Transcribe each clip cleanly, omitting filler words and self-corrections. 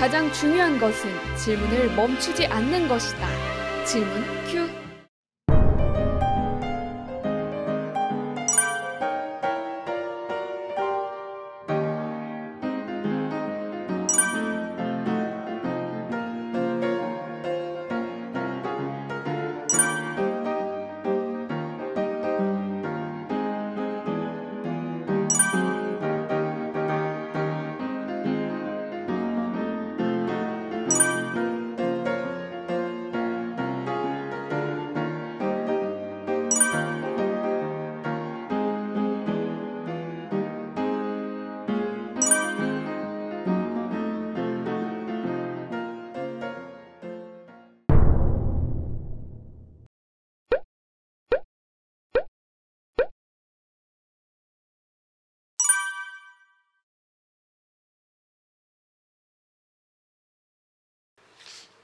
가장 중요한 것은 질문을 멈추지 않는 것이다. 질문 큐.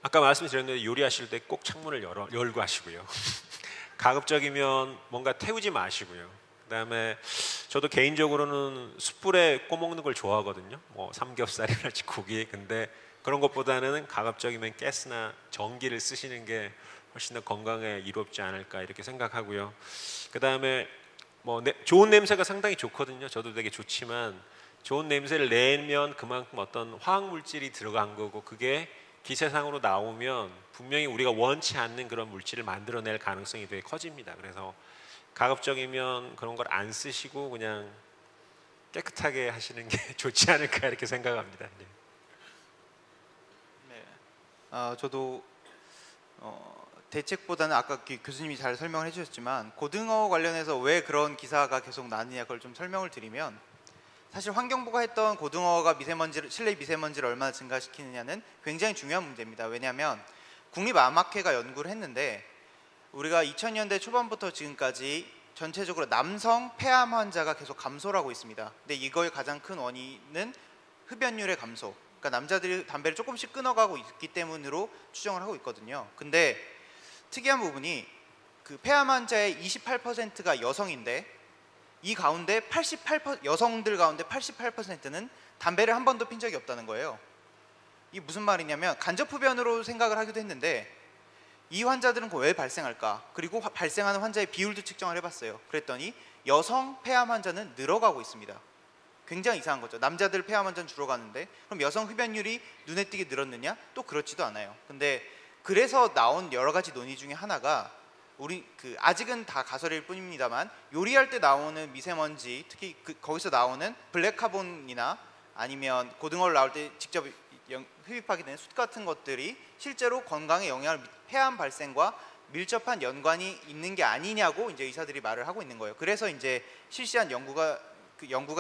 아까 말씀드렸는데 요리하실 때 꼭 창문을 열고 하시고요. 가급적이면 뭔가 태우지 마시고요. 그다음에 저도 개인적으로는 숯불에 꼬먹는 걸 좋아하거든요. 뭐 삼겹살이나 고기. 근데 그런 것보다는 가급적이면 가스나 전기를 쓰시는 게 훨씬 더 건강에 이롭지 않을까 이렇게 생각하고요. 그다음에 뭐 좋은 냄새가 상당히 좋거든요. 저도 되게 좋지만 좋은 냄새를 내면 그만큼 어떤 화학물질이 들어간 거고 그게 기세상으로 나오면 분명히 우리가 원치 않는 그런 물질을 만들어낼 가능성이 되게 커집니다. 그래서 가급적이면 그런 걸 안 쓰시고 그냥 깨끗하게 하시는 게 좋지 않을까 이렇게 생각합니다. 네. 저도 대책보다는 아까 교수님이 잘 설명을 해주셨지만 고등어 관련해서 왜 그런 기사가 계속 나느냐 그걸 좀 설명을 드리면 사실 환경부가 했던 고등어가 실내 미세먼지를 얼마나 증가시키느냐는 굉장히 중요한 문제입니다. 왜냐하면 국립암학회가 연구를 했는데 우리가 2000년대 초반부터 지금까지 전체적으로 남성 폐암 환자가 계속 감소를 하고 있습니다. 근데 이거의 가장 큰 원인은 흡연율의 감소. 그러니까 남자들이 담배를 조금씩 끊어가고 있기 때문으로 추정을 하고 있거든요. 근데 특이한 부분이 그 폐암 환자의 28%가 여성인데 이 가운데 여성들 가운데 88%는 담배를 한 번도 핀 적이 없다는 거예요. 이게 무슨 말이냐면 간접흡연으로 생각을 하기도 했는데 이 환자들은 왜 발생할까? 그리고 발생하는 환자의 비율도 측정을 해봤어요. 그랬더니 여성 폐암 환자는 늘어가고 있습니다. 굉장히 이상한 거죠. 남자들 폐암 환자는 줄어가는데 그럼 여성 흡연율이 눈에 띄게 늘었느냐? 또 그렇지도 않아요. 근데 그래서 나온 여러 가지 논의 중에 하나가 우리 아직은 다 가설일 뿐입니다만 요리할 때 나오는 미세먼지 특히 거기서 나오는 블랙카본이나 아니면 고등어를 나올 때 직접 흡입하게 되는 숯 같은 것들이 실제로 건강에 영향을 폐암 발생과 밀접한 연관이 있는 게 아니냐고 이제 의사들이 말을 하고 있는 거예요. 그래서 이제 실시한 연구가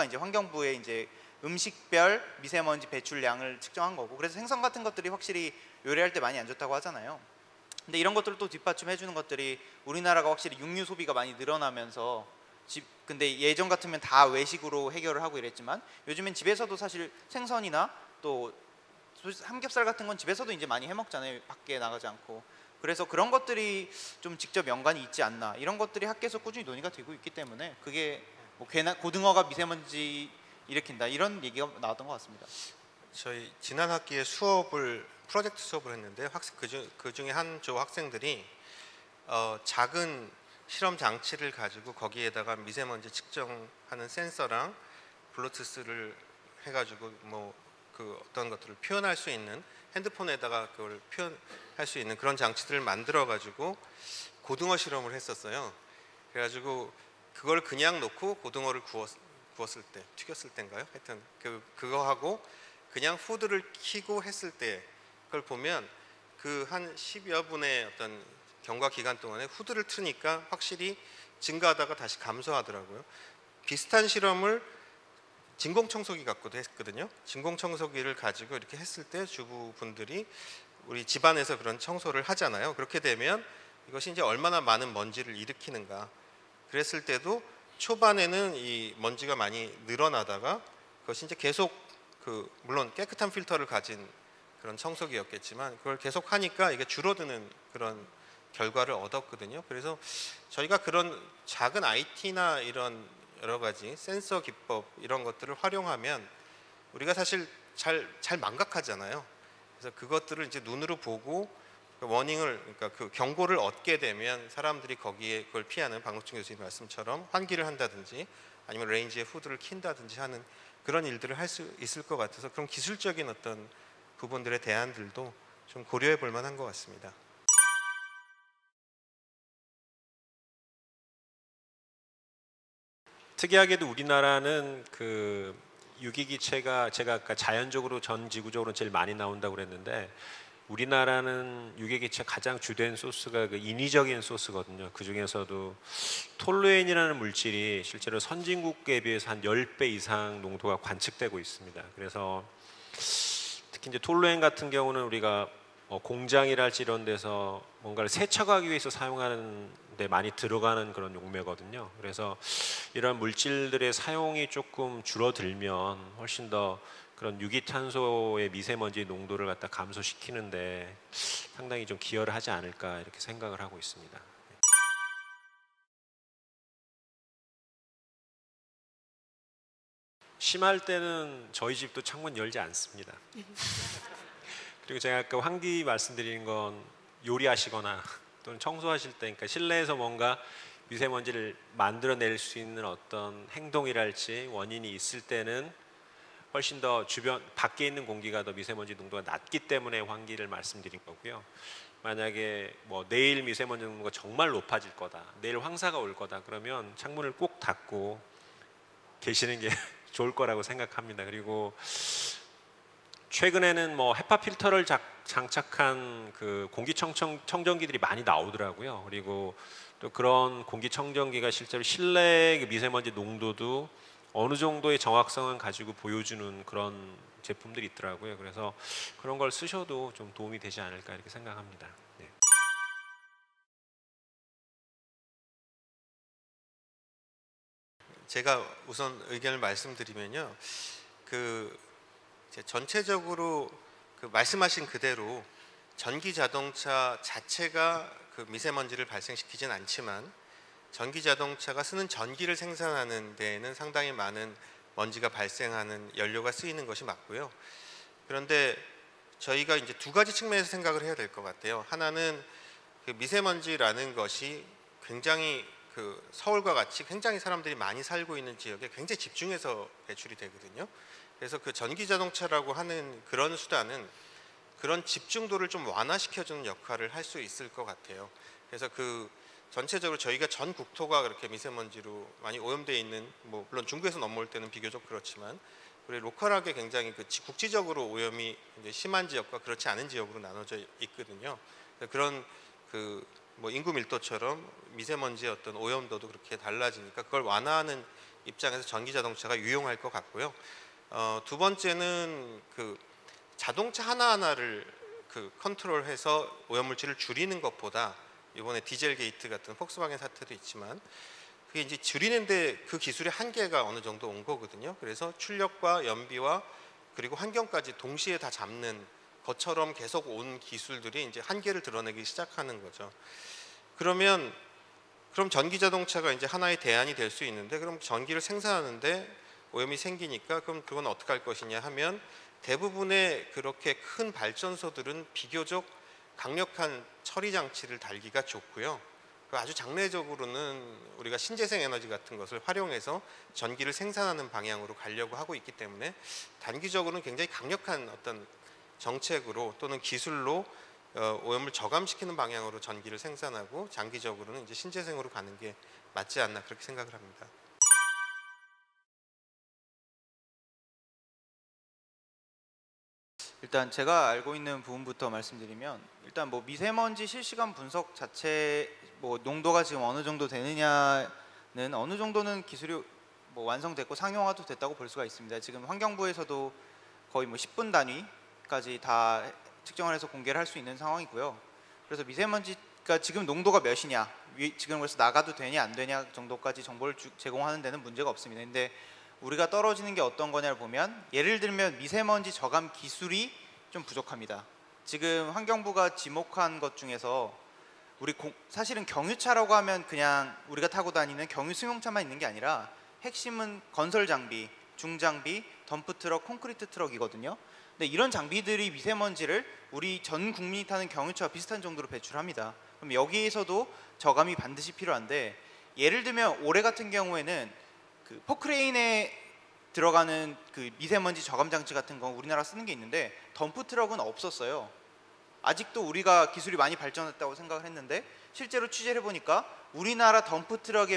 이제 환경부에 이제 음식별 미세먼지 배출량을 측정한 거고 그래서 생선 같은 것들이 확실히 요리할 때 많이 안 좋다고 하잖아요. 근데 이런 것들을 또 뒷받침해주는 것들이 우리나라가 확실히 육류 소비가 많이 늘어나면서 근데 예전 같으면 다 외식으로 해결을 하고 이랬지만 요즘엔 집에서도 사실 생선이나 또 삼겹살 같은 건 집에서도 이제 많이 해먹잖아요. 밖에 나가지 않고. 그래서 그런 것들이 좀 직접 연관이 있지 않나 이런 것들이 학계에서 꾸준히 논의가 되고 있기 때문에 그게 뭐 고등어가 미세먼지 일으킨다 이런 얘기가 나왔던 것 같습니다. 저희 지난 학기에 프로젝트 수업을 했는데 그 중에 한 조 학생들이 작은 실험 장치를 가지고 거기에다가 미세먼지 측정하는 센서랑 블루투스를 해가지고 뭐 그 어떤 것들을 표현할 수 있는 핸드폰에다가 그걸 표현할 수 있는 그런 장치들을 만들어가지고 고등어 실험을 했었어요. 그래가지고 그걸 그냥 놓고 고등어를 구웠을 때 튀겼을 때인가요? 하여튼 그거하고 그냥 후드를 키고 했을 때 그걸 보면 그 한 10여 분의 어떤 경과 기간 동안에 후드를 트니까 확실히 증가하다가 다시 감소하더라고요. 비슷한 실험을 진공청소기 갖고도 했거든요. 진공청소기를 가지고 이렇게 했을 때 주부분들이 우리 집안에서 그런 청소를 하잖아요. 그렇게 되면 이것이 이제 얼마나 많은 먼지를 일으키는가. 그랬을 때도 초반에는 이 먼지가 많이 늘어나다가 그것이 이제 계속 물론 깨끗한 필터를 가진 그런 청소기였겠지만 그걸 계속 하니까 이게 줄어드는 그런 결과를 얻었거든요. 그래서 저희가 그런 작은 IT나 이런 여러 가지 센서 기법 이런 것들을 활용하면 우리가 사실 잘 망각하잖아요. 그래서 그것들을 이제 눈으로 보고 워닝을, 그러니까 그 경고를 얻게 되면 사람들이 거기에 그걸 피하는 박록진 교수님 말씀처럼 환기를 한다든지 아니면 레인지에 후드를 킨다든지 하는 그런 일들을 할 수 있을 것 같아서 그런 기술적인 어떤 부분들의 대안들도 좀 고려해 볼 만한 것 같습니다. 특이하게도 우리나라는 그 유기기체가 제가 아까 자연적으로 전 지구적으로 제일 많이 나온다고 그랬는데 우리나라는 유기기체 가장 주된 소스가 그 인위적인 소스거든요. 그 중에서도 톨루엔이라는 물질이 실제로 선진국에 비해서 한 10배 이상 농도가 관측되고 있습니다. 그래서 특히 이제 톨루엔 같은 경우는 우리가 공장이랄지 이런 데서 뭔가를 세척하기 위해서 사용하는 데 많이 들어가는 그런 용매거든요. 그래서 이런 물질들의 사용이 조금 줄어들면 훨씬 더 그런 유기탄소의 미세먼지 농도를 갖다 감소시키는데 상당히 좀 기여를 하지 않을까 이렇게 생각을 하고 있습니다. 심할 때는 저희 집도 창문 열지 않습니다. 그리고 제가 아까 환기 말씀드린 건 요리하시거나 또는 청소하실 때, 그러니까 실내에서 뭔가 미세먼지를 만들어낼 수 있는 어떤 행동이랄지 원인이 있을 때는 훨씬 더 주변 밖에 있는 공기가 더 미세먼지 농도가 낮기 때문에 환기를 말씀드린 거고요. 만약에 뭐 내일 미세먼지 농도가 정말 높아질 거다, 내일 황사가 올 거다 그러면 창문을 꼭 닫고 계시는 게 좋을 거라고 생각합니다. 그리고 최근에는 뭐 헤파 필터를 장착한 그 공기청정기들이 많이 나오더라고요. 그리고 또 그런 공기청정기가 실제로 실내 미세먼지 농도도 어느 정도의 정확성은 가지고 보여주는 그런 제품들이 있더라고요. 그래서 그런 걸 쓰셔도 좀 도움이 되지 않을까 이렇게 생각합니다. 네. 제가 우선 의견을 말씀드리면요, 그 전체적으로 그 말씀하신 그대로 전기 자동차 자체가 그 미세먼지를 발생시키진 않지만 전기 자동차가 쓰는 전기를 생산하는 데에는 상당히 많은 먼지가 발생하는 연료가 쓰이는 것이 맞고요. 그런데 저희가 이제 두 가지 측면에서 생각을 해야 될 것 같아요. 하나는 그 미세먼지라는 것이 굉장히 그 서울과 같이 굉장히 사람들이 많이 살고 있는 지역에 굉장히 집중해서 배출이 되거든요. 그래서 그 전기 자동차라고 하는 그런 수단은 그런 집중도를 좀 완화시켜주는 역할을 할 수 있을 것 같아요. 그래서 그 전체적으로 저희가 전 국토가 그렇게 미세먼지로 많이 오염되어 있는, 뭐 물론 중국에서 넘어올 때는 비교적 그렇지만 우리 로컬하게 굉장히 그 국지적으로 오염이 이제 심한 지역과 그렇지 않은 지역으로 나눠져 있거든요. 그런 그 뭐 인구 밀도처럼 미세먼지의 어떤 오염도도 그렇게 달라지니까 그걸 완화하는 입장에서 전기 자동차가 유용할 것 같고요. 두 번째는 그 자동차 하나하나를 그 컨트롤해서 오염물질을 줄이는 것보다 이번에 디젤 게이트 같은 폭스바겐 사태도 있지만 그게 이제 줄이는데 그 기술의 한계가 어느 정도 온 거거든요. 그래서 출력과 연비와 그리고 환경까지 동시에 다 잡는 것처럼 계속 온 기술들이 이제 한계를 드러내기 시작하는 거죠. 그럼 전기 자동차가 이제 하나의 대안이 될 수 있는데, 그럼 전기를 생산하는데 오염이 생기니까 그럼 그건 어떻게 할 것이냐 하면 대부분의 그렇게 큰 발전소들은 비교적 강력한 처리 장치를 달기가 좋고요. 아주 장래적으로는 우리가 신재생 에너지 같은 것을 활용해서 전기를 생산하는 방향으로 가려고 하고 있기 때문에 단기적으로는 굉장히 강력한 어떤 정책으로 또는 기술로 오염을 저감시키는 방향으로 전기를 생산하고 장기적으로는 이제 신재생으로 가는 게 맞지 않나 그렇게 생각을 합니다. 일단 제가 알고 있는 부분부터 말씀드리면, 일단 뭐 미세먼지 실시간 분석 자체 뭐 농도가 지금 어느 정도 되느냐는 어느 정도는 기술이 뭐 완성됐고 상용화도 됐다고 볼 수가 있습니다. 지금 환경부에서도 거의 뭐 10분 단위까지 다 측정을 해서 공개를 할 수 있는 상황이고요. 그래서 미세먼지가 지금 농도가 몇이냐, 지금 그래서 나가도 되냐 안 되냐 정도까지 정보를 제공하는 데는 문제가 없습니다. 근데 우리가 떨어지는 게 어떤 거냐를 보면, 예를 들면 미세먼지 저감 기술이 좀 부족합니다. 지금 환경부가 지목한 것 중에서 우리 사실은 경유차라고 하면 그냥 우리가 타고 다니는 경유 승용차만 있는 게 아니라 핵심은 건설 장비, 중장비, 덤프트럭, 콘크리트 트럭이거든요. 근데 이런 장비들이 미세먼지를 우리 전 국민이 타는 경유차와 비슷한 정도로 배출합니다. 그럼 여기에서도 저감이 반드시 필요한데, 예를 들면 올해 같은 경우에는 그 포크레인에 들어가는 그 미세먼지 저감 장치 같은 건 우리나라 쓰는 게 있는데 덤프트럭은 없었어요. 아직도 우리가 기술이 많이 발전했다고 생각을 했는데 실제로 취재를 해보니까 우리나라 덤프트럭에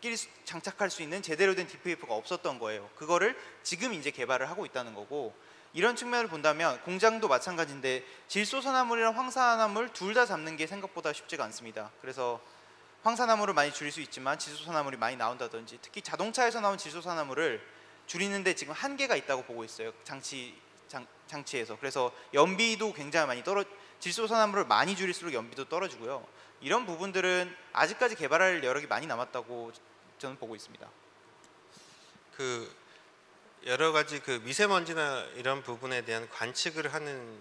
끼리 장착할 수 있는 제대로 된 DPF가 없었던 거예요. 그거를 지금 이제 개발을 하고 있다는 거고, 이런 측면을 본다면 공장도 마찬가지인데 질소산화물이랑 황산화물 둘 다 잡는 게 생각보다 쉽지가 않습니다. 그래서 황산화물을 많이 줄일 수 있지만 질소산화물이 많이 나온다든지, 특히 자동차에서 나온 질소산화물을 줄이는데 지금 한계가 있다고 보고 있어요. 장치에서. 그래서 연비도 굉장히 많이 질소산화물을 많이 줄일수록 연비도 떨어지고요. 이런 부분들은 아직까지 개발할 여력이 많이 남았다고 저는 보고 있습니다. 그 여러 가지 그 미세먼지나 이런 부분에 대한 관측을 하는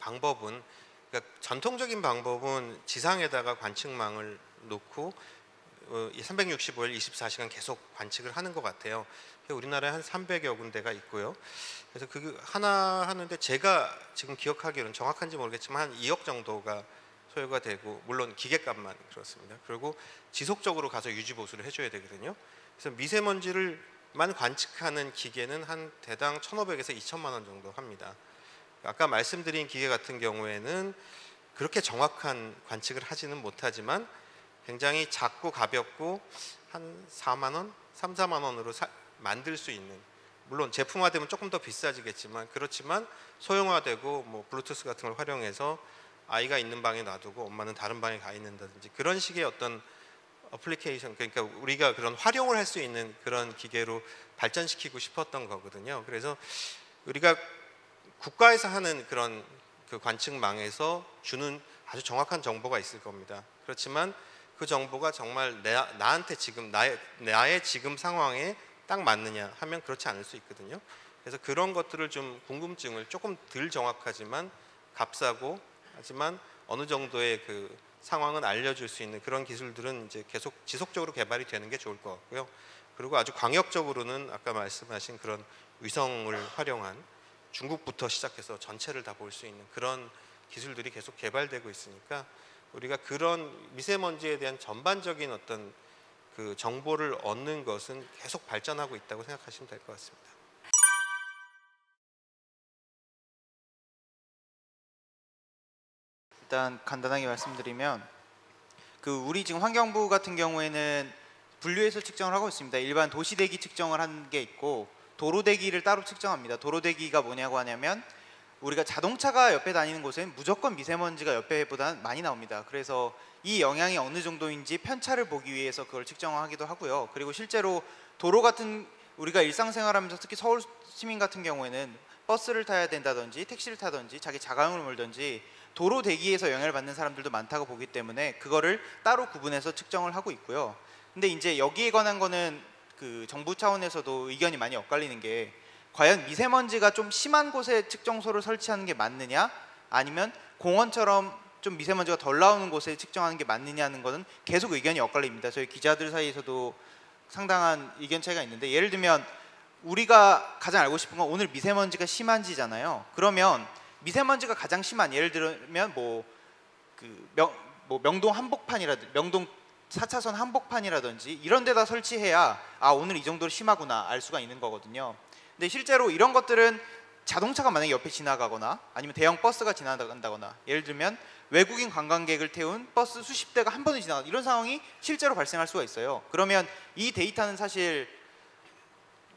방법은, 그러니까 전통적인 방법은 지상에다가 관측망을 놓고 365일 24시간 계속 관측을 하는 것 같아요. 우리나라에 한 300여 군데가 있고요. 그래서 그 하나 하는데 제가 지금 기억하기로는 정확한지 모르겠지만 한 2억 정도가 소요가 되고, 물론 기계값만 그렇습니다. 그리고 지속적으로 가서 유지보수를 해줘야 되거든요. 그래서 미세먼지를만 관측하는 기계는 한 대당 1,500에서 2천만 원 정도 합니다. 아까 말씀드린 기계 같은 경우에는 그렇게 정확한 관측을 하지는 못하지만 굉장히 작고 가볍고 한 4만 원, 3, 4만 원으로 만들 수 있는, 물론 제품화되면 조금 더 비싸지겠지만 그렇지만 소형화되고 뭐 블루투스 같은 걸 활용해서 아이가 있는 방에 놔두고 엄마는 다른 방에 가 있는다든지 그런 식의 어떤 어플리케이션, 그러니까 우리가 그런 활용을 할 수 있는 그런 기계로 발전시키고 싶었던 거거든요. 그래서 우리가 국가에서 하는 그런 그 관측망에서 주는 아주 정확한 정보가 있을 겁니다. 그렇지만 그 정보가 정말 나한테 지금 나의 지금 상황에 딱 맞느냐 하면 그렇지 않을 수 있거든요. 그래서 그런 것들을 좀 궁금증을 조금 덜 정확하지만 값싸고 하지만 어느 정도의 그 상황은 알려줄 수 있는 그런 기술들은 이제 계속 지속적으로 개발이 되는 게 좋을 것 같고요. 그리고 아주 광역적으로는 아까 말씀하신 그런 위성을 활용한 중국부터 시작해서 전체를 다 볼 수 있는 그런 기술들이 계속 개발되고 있으니까 우리가 그런 미세먼지에 대한 전반적인 어떤 그 정보를 얻는 것은 계속 발전하고 있다고 생각하시면 될 것 같습니다. 일단 간단하게 말씀드리면 그 우리 지금 환경부 같은 경우에는 분류해서 측정을 하고 있습니다. 일반 도시대기 측정을 한 게 있고 도로대기를 따로 측정합니다. 도로대기가 뭐냐고 하냐면 우리가 자동차가 옆에 다니는 곳엔 무조건 미세먼지가 옆에보다 많이 나옵니다. 그래서 이 영향이 어느 정도인지 편차를 보기 위해서 그걸 측정하기도 하고요. 그리고 실제로 도로 같은 우리가 일상생활하면서 특히 서울 시민 같은 경우에는 버스를 타야 된다든지 택시를 타든지 자기 자가용을 몰든지 도로 대기에서 영향을 받는 사람들도 많다고 보기 때문에 그거를 따로 구분해서 측정을 하고 있고요. 근데 이제 여기에 관한 거는 그 정부 차원에서도 의견이 많이 엇갈리는 게, 과연 미세먼지가 좀 심한 곳에 측정소를 설치하는 게 맞느냐, 아니면 공원처럼 좀 미세먼지가 덜 나오는 곳에 측정하는 게 맞느냐는 것은 계속 의견이 엇갈립니다. 저희 기자들 사이에서도 상당한 의견 차이가 있는데, 예를 들면 우리가 가장 알고 싶은 건 오늘 미세먼지가 심한지잖아요. 그러면 미세먼지가 가장 심한, 예를 들면 명동 한복판이라든지 명동 4차선 한복판이라든지 이런 데다 설치해야 아 오늘 이 정도로 심하구나 알 수가 있는 거거든요. 근데 실제로 이런 것들은 자동차가 만약에 옆에 지나가거나 아니면 대형 버스가 지나간다거나, 예를 들면 외국인 관광객을 태운 버스 수십 대가 한 번에 지나가는 이런 상황이 실제로 발생할 수가 있어요. 그러면 이 데이터는 사실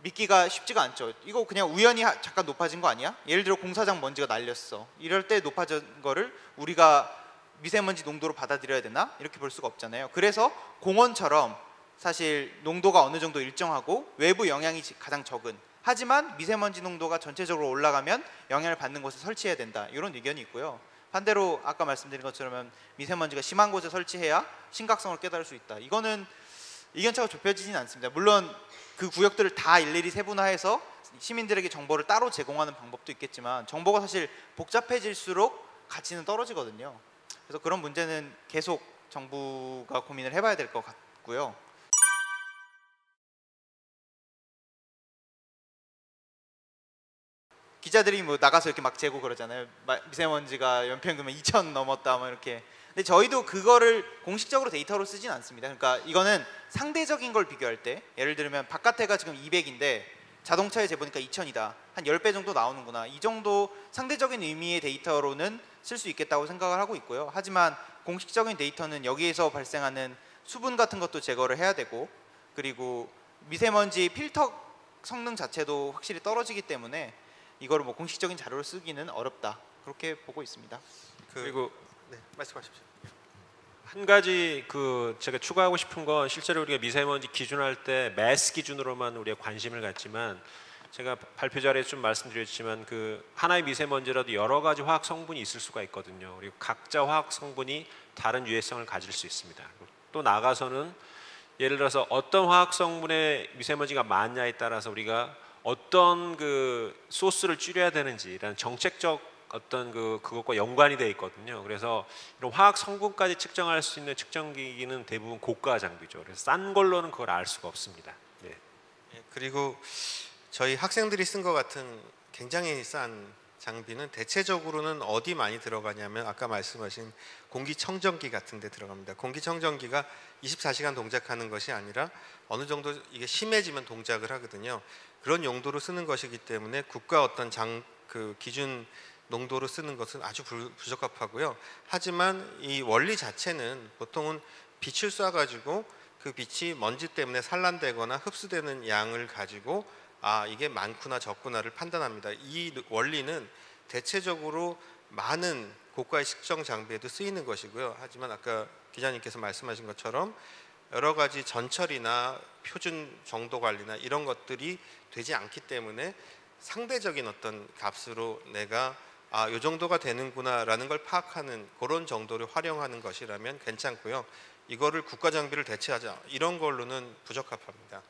믿기가 쉽지가 않죠. 이거 그냥 우연히 잠깐 높아진 거 아니야? 예를 들어 공사장 먼지가 날렸어. 이럴 때 높아진 거를 우리가 미세먼지 농도로 받아들여야 되나? 이렇게 볼 수가 없잖아요. 그래서 공원처럼 사실 농도가 어느 정도 일정하고 외부 영향이 가장 적은, 하지만 미세먼지 농도가 전체적으로 올라가면 영향을 받는 곳에 설치해야 된다, 이런 의견이 있고요. 반대로 아까 말씀드린 것처럼 미세먼지가 심한 곳에 설치해야 심각성을 깨달을 수 있다, 이거는 의견차가 좁혀지진 않습니다. 물론 그 구역들을 다 일일이 세분화해서 시민들에게 정보를 따로 제공하는 방법도 있겠지만 정보가 사실 복잡해질수록 가치는 떨어지거든요. 그래서 그런 문제는 계속 정부가 고민을 해봐야 될 것 같고요. 기자들이 뭐 나가서 이렇게 막 재고 그러잖아요. 미세먼지가 연평균은 2,000 넘었다 뭐 이렇게. 근데 저희도 그거를 공식적으로 데이터로 쓰진 않습니다. 그러니까 이거는 상대적인 걸 비교할 때, 예를 들면 바깥에가 지금 200인데 자동차에 재보니까 2,000이다. 한 10배 정도 나오는구나. 이 정도 상대적인 의미의 데이터로는 쓸 수 있겠다고 생각을 하고 있고요. 하지만 공식적인 데이터는 여기에서 발생하는 수분 같은 것도 제거를 해야 되고, 그리고 미세먼지 필터 성능 자체도 확실히 떨어지기 때문에 이거를 뭐 공식적인 자료로 쓰기는 어렵다. 그렇게 보고 있습니다. 그리고 네, 말씀하십시오. 한 가지 그 제가 추가하고 싶은 건, 실제로 우리가 미세먼지 기준할 때 매스 기준으로만 우리가 관심을 갖지만, 제가 발표 자리에서 좀 말씀드렸지만 그 하나의 미세먼지라도 여러 가지 화학 성분이 있을 수가 있거든요. 그리고 각자 화학 성분이 다른 유해성을 가질 수 있습니다. 또 나가서는 예를 들어서 어떤 화학 성분의 미세먼지가 많냐에 따라서 우리가 어떤 그 소스를 줄여야 되는지라는 정책적 어떤 그것과 연관이 돼 있거든요. 그래서 이런 화학 성분까지 측정할 수 있는 측정기기는 대부분 고가 장비죠. 그래서 싼 걸로는 그걸 알 수가 없습니다. 네. 그리고 저희 학생들이 쓴 것 같은 굉장히 싼 장비는 대체적으로는 어디 많이 들어가냐면 아까 말씀하신 공기청정기 같은 데 들어갑니다. 공기청정기가 24시간 동작하는 것이 아니라 어느 정도 이게 심해지면 동작을 하거든요. 그런 용도로 쓰는 것이기 때문에 국가 어떤 그 기준 농도로 쓰는 것은 아주 부적합하고요. 하지만 이 원리 자체는 보통은 빛을 쏴가지고 그 빛이 먼지 때문에 산란되거나 흡수되는 양을 가지고 아 이게 많구나 적구나를 판단합니다. 이 원리는 대체적으로 많은 고가의 측정 장비에도 쓰이는 것이고요. 하지만 아까 기자님께서 말씀하신 것처럼 여러 가지 전처리나 표준 정도 관리나 이런 것들이 되지 않기 때문에 상대적인 어떤 값으로 내가 아, 요 정도가 되는구나라는 걸 파악하는 그런 정도를 활용하는 것이라면 괜찮고요. 이거를 국가 장비를 대체하자 이런 걸로는 부적합합니다.